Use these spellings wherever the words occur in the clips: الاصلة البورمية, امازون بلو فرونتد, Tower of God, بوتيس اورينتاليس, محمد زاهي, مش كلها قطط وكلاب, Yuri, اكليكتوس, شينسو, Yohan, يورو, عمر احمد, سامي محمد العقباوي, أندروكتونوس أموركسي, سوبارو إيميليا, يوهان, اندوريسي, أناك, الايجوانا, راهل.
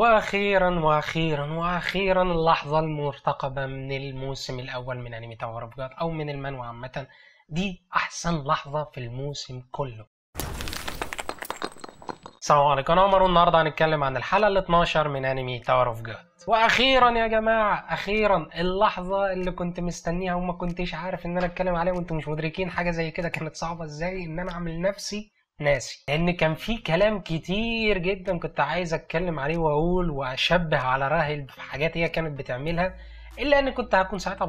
واخيرا اللحظه المرتقبه من الموسم الاول من انمي تاور اوف جاد او من المانوا عامه. دي احسن لحظه في الموسم كله. السلام عليكم، انا عمر، والنهارده هنتكلم عن الحلقه ال12 من انمي تاور اوف جاد. واخيرا يا جماعه، اخيرا اللحظه اللي كنت مستنيها وما كنتش عارف ان انا اتكلم عليها، وانتم مش مدركين حاجه زي كده كانت صعبه ازاي ان انا اعمل نفسي ناسي، لان كان في كلام كتير جدا كنت عايز اتكلم عليه واقول واشبه على راهل في حاجات هي كانت بتعملها، الا ان كنت هكون ساعتها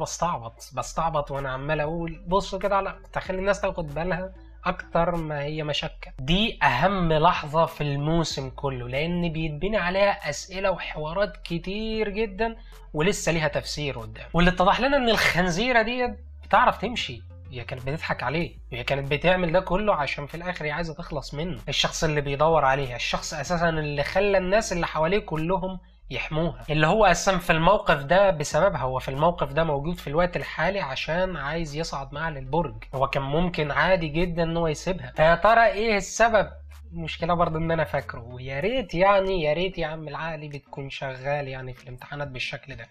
بستعبط وانا عمال اقول بصوا كده على، كنت هخلي الناس تاخد بالها اكتر ما هي مشكه. دي اهم لحظه في الموسم كله، لان بيتبني عليها اسئله وحوارات كتير جدا ولسه ليها تفسير قدام، واللي اتضح لنا ان الخنزيره دي بتعرف تمشي. هي كانت بتضحك عليه، وهي كانت بتعمل ده كله عشان في الاخر هي عايزه تخلص منه، الشخص اللي بيدور عليها، الشخص اساسا اللي خلى الناس اللي حواليه كلهم يحموها، اللي هو اساسا في الموقف ده بسببها. هو في الموقف ده موجود في الوقت الحالي عشان عايز يصعد معها للبرج، هو كان ممكن عادي جدا ان هو يسيبها. فيا ترى ايه السبب؟ المشكله برضه ان انا فاكره، ويا ريت يعني يا ريت يا عم العقل بتكون شغال يعني في الامتحانات بالشكل ده.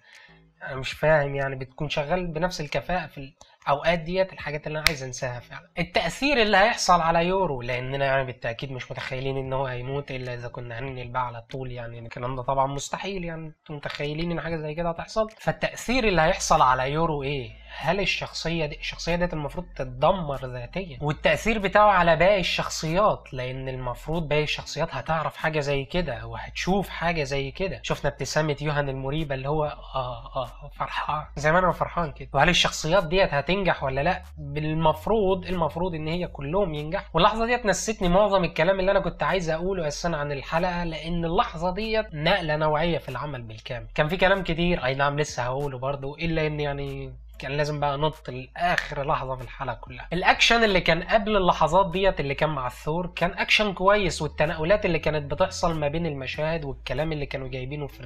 انا مش فاهم يعني بتكون شغال بنفس الكفاءه في الاوقات ديت، الحاجات اللي انا عايز انساها فعلا. التاثير اللي هيحصل على يورو، لاننا يعني بالتاكيد مش متخيلين ان هو هيموت الا اذا كنا هننقل بقى على طول، يعني الكلام ده طبعا مستحيل، يعني انتم متخيلين ان حاجه زي كده هتحصل. فالتاثير اللي هيحصل على يورو ايه؟ هل الشخصيه ديت المفروض تتدمر ذاتيا؟ والتاثير بتاعه على باقي الشخصيات، لان المفروض باقي الشخصيات هتعرف حاجه زي كده وهتشوف حاجه زي كده. شفنا ابتسامه يوهان المريبه اللي هو فرحان زي ما انا فرحان كده. وهل الشخصيات ديت هتنجح ولا لا؟ المفروض ان هي كلهم ينجح. واللحظه ديت نسيتني معظم الكلام اللي انا كنت عايز اقوله اساسا عن الحلقه، لان اللحظه ديت نقله نوعيه في العمل بالكامل. كان في كلام كتير اي نعم لسه هقوله برضه، الا ان يعني كان لازم بقى نط لاخر لحظه في الحلقه كلها. الاكشن اللي كان قبل اللحظات ديت اللي كان مع الثور كان اكشن كويس، والتناولات اللي كانت بتحصل ما بين المشاهد والكلام اللي كانوا جايبينه في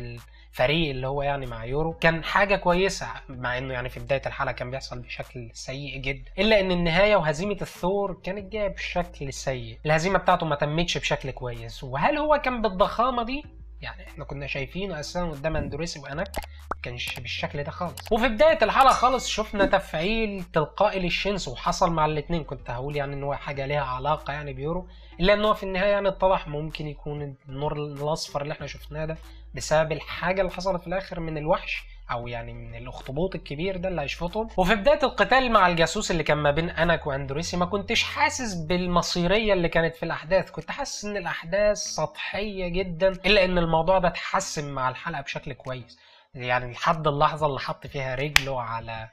الفريق اللي هو يعني مع يورو كان حاجه كويسه، مع انه يعني في بدايه الحلقه كان بيحصل بشكل سيء جدا، الا ان النهايه وهزيمه الثور كانت جايه بشكل سيء، الهزيمه بتاعته ما تمتش بشكل كويس. وهل هو كان بالضخامه دي؟ يعني احنا كنا شايفينه اساسا قدام اندوريسي واناك ما كانش بالشكل ده خالص. وفي بدايه الحلقه خالص شفنا تفعيل تلقائي للشينسو، وحصل مع الاثنين. كنت هقول يعني ان هو حاجه ليها علاقه يعني بيورو، الا ان هو في النهايه يعني اتضح ممكن يكون النور الاصفر اللي احنا شفناه ده بسبب الحاجه اللي حصلت في الاخر من الوحش، او يعني من الاخطبوط الكبير ده اللي هيشفطهم. وفي بدايه القتال مع الجاسوس اللي كان ما بين اناك واندوريسي ما كنتش حاسس بالمصيريه اللي كانت في الاحداث، كنت حاسس ان الاحداث سطحيه جدا، الا ان الموضوع ده اتحسن مع الحلقه بشكل كويس، يعني لحد اللحظه اللي حط فيها رجله على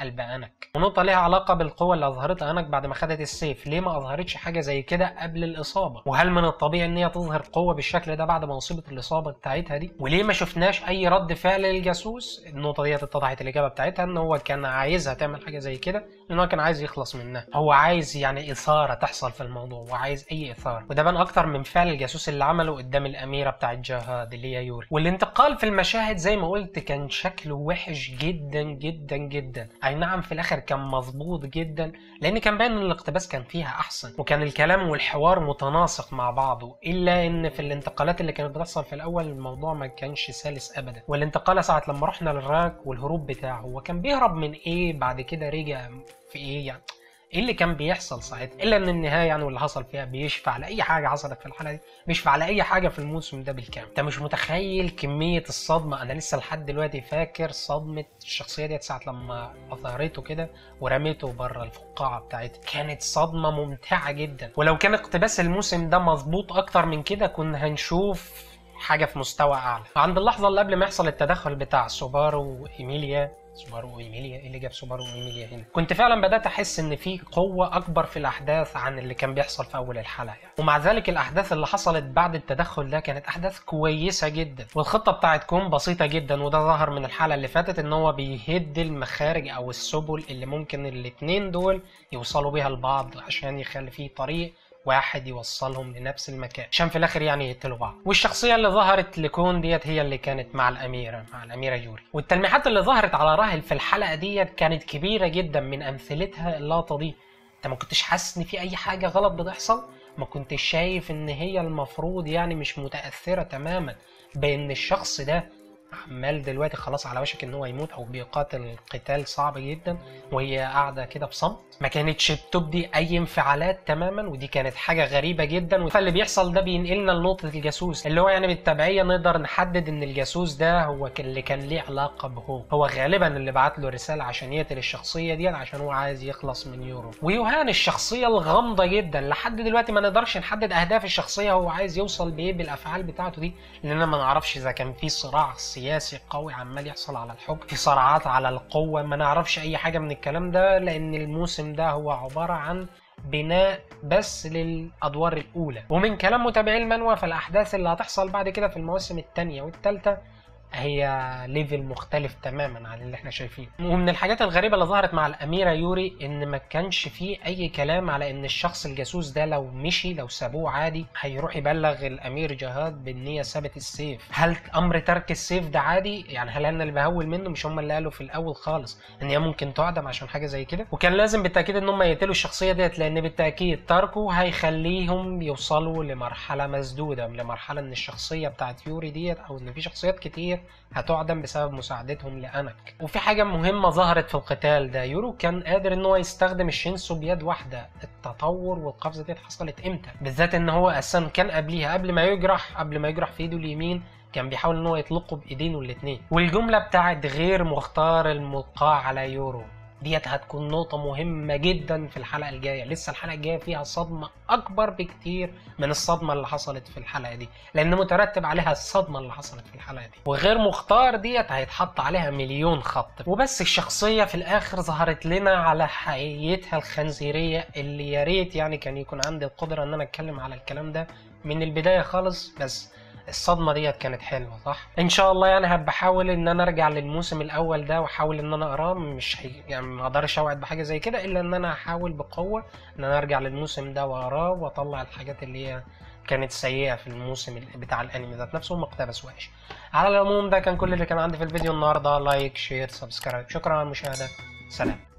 قلب اناك. ونقطه ليها علاقه بالقوه اللي اظهرتها اناك بعد ما خدت السيف، ليه ما اظهرتش حاجه زي كده قبل الاصابه؟ وهل من الطبيعي ان هي تظهر قوه بالشكل ده بعد ما اصيبت الاصابه بتاعتها دي؟ وليه ما شفناش اي رد فعل للجاسوس؟ النقطه دي اتضحت الاجابه بتاعتها ان هو كان عايزها تعمل حاجه زي كده، لان هو كان عايز يخلص منها، هو عايز يعني اثاره تحصل في الموضوع، وعايز اي اثاره. وده بان اكتر من فعل الجاسوس اللي عمله قدام الاميره بتاعت جهاد اللي هي يوري. والانتقال في المشاهد زي ما قلت كان شكله وحش جدا جدا جدا. اي نعم في الاخر كان مظبوط جدا، لان كان باين ان الاقتباس كان فيها احسن، وكان الكلام والحوار متناسق مع بعضه، الا ان في الانتقالات اللي كانت بتحصل في الاول الموضوع ما كانش سلس ابدا. والانتقال ساعه لما رحنا للراك والهروب بتاعه، هو كان بيهرب من ايه؟ بعد كده رجع في ايه؟ يعني ايه اللي كان بيحصل ساعتها؟ الا ان النهايه يعني واللي حصل فيها بيشفع على اي حاجه حصلت في الحلقه دي، بيشفع على اي حاجه في الموسم ده بالكامل. انت مش متخيل كميه الصدمه، انا لسه لحد دلوقتي فاكر صدمه الشخصيه ديت ساعه لما اظهرته كده ورميته بره الفقاعه بتاعتها، كانت صدمه ممتعه جدا. ولو كان اقتباس الموسم ده مظبوط اكتر من كده كنا هنشوف حاجه في مستوى اعلى. عند اللحظه اللي قبل ما يحصل التدخل بتاع سوبارو إيميليا، اللي جاب سوبارو إيميليا هنا، كنت فعلا بدأت أحس إن في قوة أكبر في الأحداث عن اللي كان بيحصل في أول الحلقة يعني. ومع ذلك الأحداث اللي حصلت بعد التدخل ده كانت أحداث كويسة جدا، والخطة بتاعت كوم بسيطة جدا، وده ظهر من الحلقة اللي فاتت إن هو بيهد المخارج أو السبل اللي ممكن الاتنين دول يوصلوا بيها لبعض، عشان يخلي فيه طريق واحد يوصلهم لنفس المكان، عشان في الاخر يعني يقتلوا بعض. والشخصيه اللي ظهرت لكون ديت هي اللي كانت مع الاميره يوري. والتلميحات اللي ظهرت على راهل في الحلقه ديت كانت كبيره جدا، من امثلتها اللقطه دي. انت ما كنتش حاسس ان في اي حاجه غلط بتحصل، ما كنتش شايف ان هي المفروض يعني مش متأثرة تماما بان الشخص ده عمال دلوقتي خلاص على وشك ان هو يموت او بيقاتل قتال صعب جدا وهي قاعده كده بصمت، ما كانتش بتبدي اي انفعالات تماما، ودي كانت حاجه غريبه جدا. فاللي بيحصل ده بينقلنا لنقطه الجاسوس اللي هو يعني بالتبعيه نقدر نحدد ان الجاسوس ده هو اللي كان ليه علاقه بهو، هو غالبا اللي بعت له رساله عشان يقتل الشخصيه دي عشان هو عايز يخلص من يورو. ويوهان الشخصيه الغامضه جدا، لحد دلوقتي ما نقدرش نحدد اهداف الشخصيه هو عايز يوصل بايه بالافعال بتاعته دي، لان ما نعرفش اذا كان في صراع سياسي قوي عمال يحصل على الحكم، في صراعات على القوة، ما نعرفش أي حاجة من الكلام ده، لأن الموسم ده هو عبارة عن بناء بس للأدوار الأولى. ومن كلام متابعي المانوا فالأحداث اللي هتحصل بعد كده في المواسم الثانية والثالثة هي ليفل مختلف تماما عن اللي احنا شايفينه. ومن الحاجات الغريبه اللي ظهرت مع الاميره يوري ان ما كانش فيه اي كلام على ان الشخص الجاسوس ده لو مشي لو سابوه عادي هيروح يبلغ الامير جهاد بان هي سابت السيف. هل امر ترك السيف ده عادي؟ يعني هل انا اللي بهول منه؟ مش هم اللي قالوا في الاول خالص ان هي ممكن تعدم عشان حاجه زي كده؟ وكان لازم بالتاكيد ان هم يقتلوا الشخصيه ديت، لان بالتاكيد تركه هيخليهم يوصلوا لمرحله مسدوده، لمرحله ان الشخصيه بتاعت يوري ديت او ان في شخصيات كتير هتعدم بسبب مساعدتهم لأنك. وفي حاجة مهمة ظهرت في القتال ده، يورو كان قادر ان هو يستخدم الشينسو بيد واحدة. التطور والقفزة دي حصلت امتى؟ بالذات ان هو اساسا كان قبليها قبل ما يجرح في ايده اليمين كان بيحاول ان هو يطلقه بايدينه الاتنين. والجملة بتاعت غير مختار الملقاة على يورو ديت هتكون نقطة مهمة جدا في الحلقة الجاية، لسه الحلقة الجاية فيها صدمة أكبر بكتير من الصدمة اللي حصلت في الحلقة دي، لأن مترتب عليها الصدمة اللي حصلت في الحلقة دي، وغير مختار ديت هيتحط عليها مليون خط. وبس الشخصية في الآخر ظهرت لنا على حقيقتها الخنزيرية، اللي يا ريت يعني كان يكون عندي القدرة إن أنا أتكلم على الكلام ده من البداية خالص، بس الصدمه ديت كانت حلوه صح. ان شاء الله يعني هبحاول ان انا ارجع للموسم الاول ده واحاول ان انا اقراه، مش يعني ما اقدرش اوعد بحاجه زي كده، الا ان انا هحاول بقوه ان انا ارجع للموسم ده واقراه واطلع الحاجات اللي هي كانت سيئه في الموسم بتاع الانمي ذات نفسه وما اقتبسوهاش. على العموم ده كان كل اللي كان عندي في الفيديو النهارده، لايك شير سبسكرايب، شكرا على المشاهده، سلام.